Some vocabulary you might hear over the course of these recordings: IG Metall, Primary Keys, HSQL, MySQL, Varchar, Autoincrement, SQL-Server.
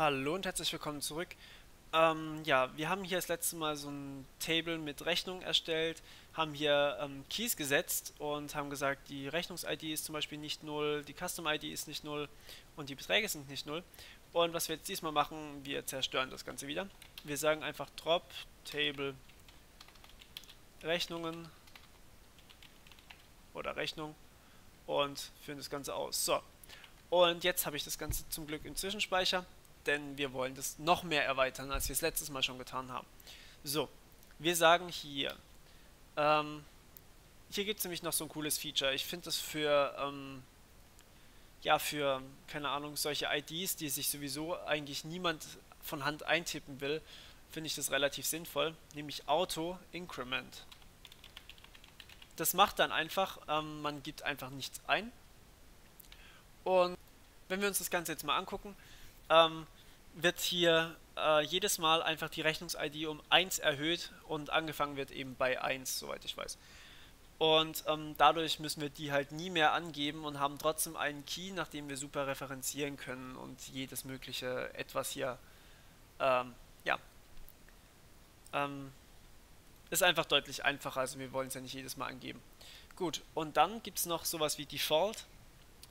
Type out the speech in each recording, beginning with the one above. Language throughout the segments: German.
Hallo und herzlich willkommen zurück. Ja, wir haben hier das letzte Mal so ein Table mit Rechnungen erstellt, haben hier Keys gesetzt und haben gesagt, die Rechnungs-ID ist zum Beispiel nicht 0, die Custom-ID ist nicht 0 und die Beträge sind nicht 0. Und was wir jetzt diesmal machen, wir zerstören das Ganze wieder. Wir sagen einfach drop table Rechnungen oder Rechnung und führen das Ganze aus. So, und jetzt habe ich das Ganze zum Glück im Zwischenspeicher. Denn wir wollen das noch mehr erweitern, als wir es letztes Mal schon getan haben. So, wir sagen hier, hier gibt es nämlich noch so ein cooles Feature. Ich finde das für, ja, für, keine Ahnung, solche IDs, die sich sowieso eigentlich niemand von Hand eintippen will, finde ich das relativ sinnvoll, nämlich Autoincrement. Das macht dann einfach, man gibt einfach nichts ein. Und wenn wir uns das Ganze jetzt mal angucken, wird hier jedes Mal einfach die Rechnungs-ID um 1 erhöht und angefangen wird eben bei 1, soweit ich weiß. Und dadurch müssen wir die halt nie mehr angeben und haben trotzdem einen Key, nach dem wir super referenzieren können und jedes mögliche etwas hier, ja, ist einfach deutlich einfacher, also wir wollen es ja nicht jedes Mal angeben. Gut, und dann gibt es noch sowas wie Default,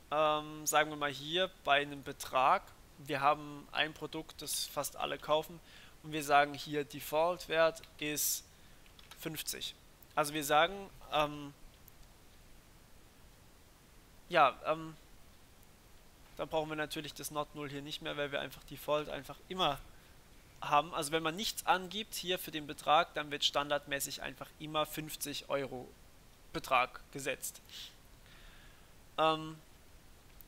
sagen wir mal hier bei einem Betrag. Wir haben ein Produkt, das fast alle kaufen und wir sagen hier Default-Wert ist 50. Also wir sagen, dann brauchen wir natürlich das Not 0 hier nicht mehr, weil wir einfach Default einfach immer haben. Also wenn man nichts angibt hier für den Betrag, dann wird standardmäßig einfach immer 50 € Betrag gesetzt.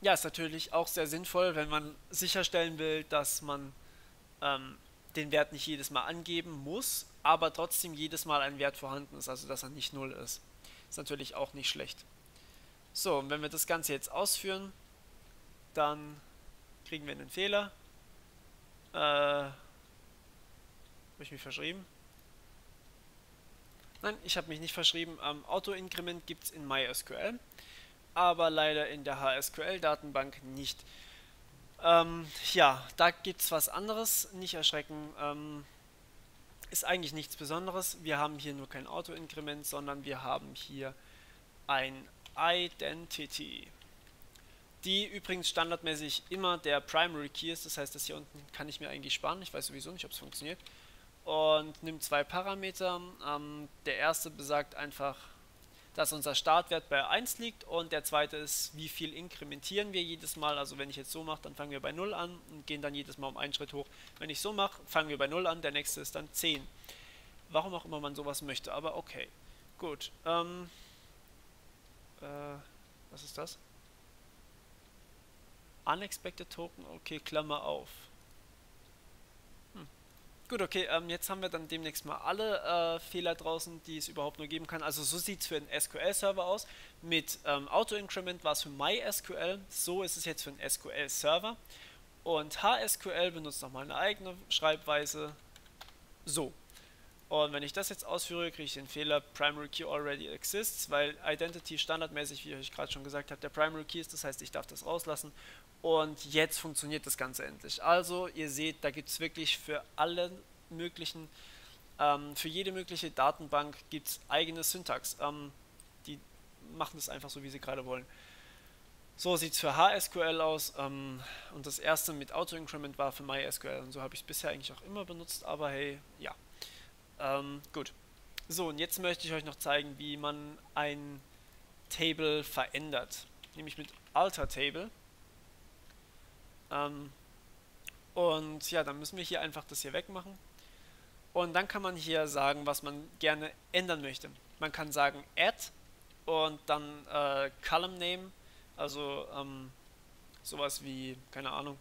Ja, ist natürlich auch sehr sinnvoll, wenn man sicherstellen will, dass man den Wert nicht jedes Mal angeben muss, aber trotzdem jedes Mal ein Wert vorhanden ist, also dass er nicht 0 ist. Ist natürlich auch nicht schlecht. So, und wenn wir das Ganze jetzt ausführen, dann kriegen wir einen Fehler. Habe ich mich verschrieben? Nein, ich habe mich nicht verschrieben. Autoinkrement gibt es in MySQL, aber leider in der HSQL-Datenbank nicht. Ja, da gibt es was anderes, nicht erschrecken, ist eigentlich nichts Besonderes. Wir haben hier nur kein Autoinkrement, sondern wir haben hier ein Identity, die übrigens standardmäßig immer der Primary Key ist, das heißt, das hier unten kann ich mir eigentlich sparen, ich weiß sowieso nicht, ob es funktioniert, und nimmt zwei Parameter. Der erste besagt einfach, dass unser Startwert bei 1 liegt und der zweite ist, wie viel inkrementieren wir jedes Mal. Also wenn ich jetzt so mache, dann fangen wir bei 0 an und gehen dann jedes Mal um einen Schritt hoch. Wenn ich so mache, fangen wir bei 0 an, der nächste ist dann 10. Warum auch immer man sowas möchte, aber okay. Gut. Was ist das? Unexpected Token, okay, Klammer auf. Gut, okay, jetzt haben wir dann demnächst mal alle Fehler draußen, die es überhaupt nur geben kann. Also so sieht es für einen SQL-Server aus. Mit Autoincrement war es für MySQL, so ist es jetzt für einen SQL-Server. Und HSQL benutzt nochmal eine eigene Schreibweise. So. Und wenn ich das jetzt ausführe, kriege ich den Fehler Primary Key already exists, weil Identity standardmäßig, wie ich gerade schon gesagt habe, der Primary Key ist, das heißt, ich darf das rauslassen. Und jetzt funktioniert das Ganze endlich. Also, ihr seht, da gibt es wirklich für alle möglichen, für jede mögliche Datenbank gibt es eigene Syntax. Die machen das einfach so, wie sie gerade wollen. So sieht es für HSQL aus. Und das erste mit Autoincrement war für MySQL. Und so habe ich es bisher eigentlich auch immer benutzt, aber hey, ja. Gut. So, und jetzt möchte ich euch noch zeigen, wie man ein Table verändert. Nämlich mit Alter Table. Und ja, dann müssen wir hier einfach das hier wegmachen. Und dann kann man hier sagen, was man gerne ändern möchte. Man kann sagen add und dann column name, also sowas wie, keine Ahnung,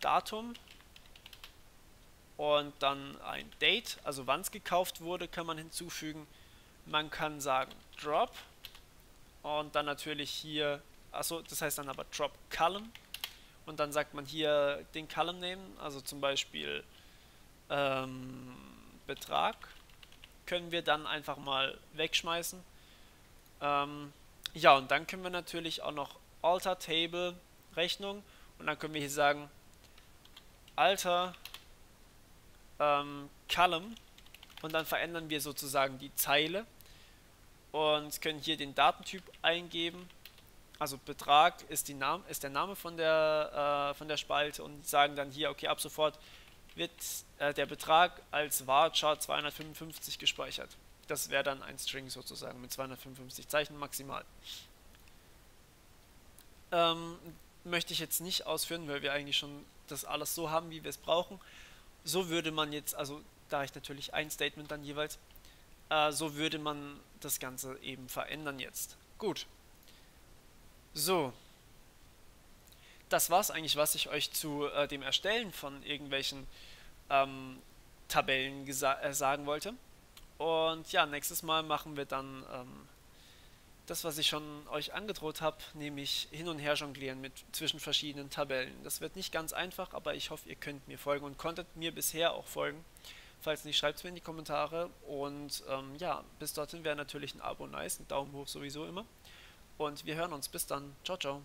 Datum und dann ein Date, also wann es gekauft wurde, kann man hinzufügen. Man kann sagen drop. Und dann natürlich hier, achso, das heißt dann aber drop column. Und dann sagt man hier den Column nehmen, also zum Beispiel Betrag. Können wir dann einfach mal wegschmeißen. Ja, und dann können wir natürlich auch noch alter table Rechnung. Und dann können wir hier sagen, Alter Column, und dann verändern wir sozusagen die Zeile und können hier den Datentyp eingeben. Also Betrag ist, der Name von der Spalte, und sagen dann hier, okay, ab sofort wird der Betrag als Varchar 255 gespeichert. Das wäre dann ein String sozusagen mit 255 Zeichen maximal. Möchte ich jetzt nicht ausführen, weil wir eigentlich schon das alles so haben, wie wir es brauchen. So würde man jetzt, also da ich natürlich ein Statement dann jeweils, so würde man das Ganze eben verändern jetzt. Gut. So, das war's eigentlich, was ich euch zu dem Erstellen von irgendwelchen Tabellen sagen wollte. Und ja, nächstes Mal machen wir dann das, was ich schon euch angedroht habe, nämlich hin und her jonglieren zwischen verschiedenen Tabellen. Das wird nicht ganz einfach, aber ich hoffe, ihr könnt mir folgen und konntet mir bisher auch folgen. Falls nicht, schreibt es mir in die Kommentare. Und ja, bis dorthin wäre natürlich ein Abo nice, ein Daumen hoch sowieso immer. Und wir hören uns. Bis dann. Ciao, ciao.